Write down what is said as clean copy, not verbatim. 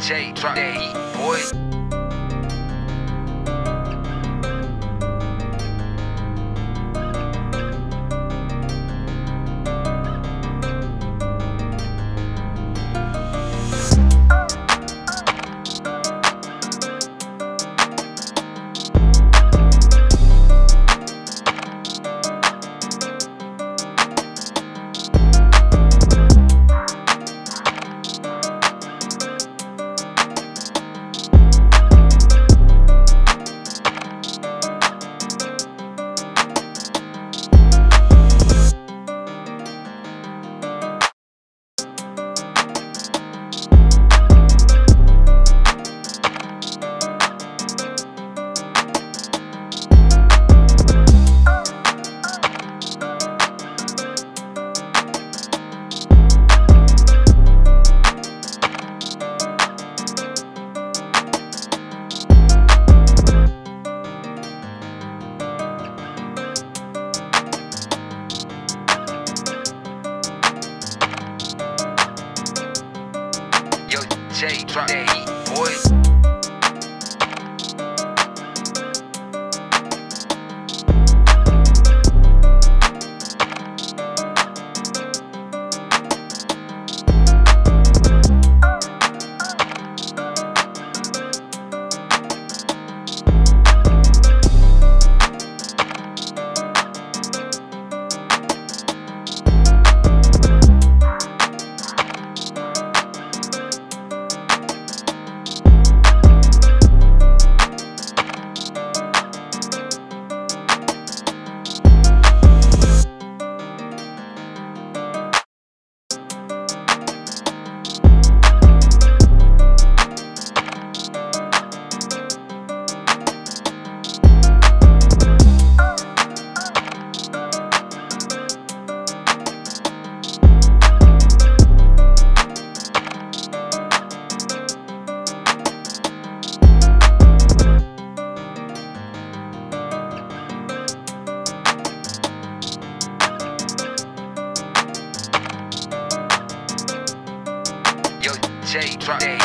J, drop that heat, boy. Yo, J, drop that heat, boy. J, drop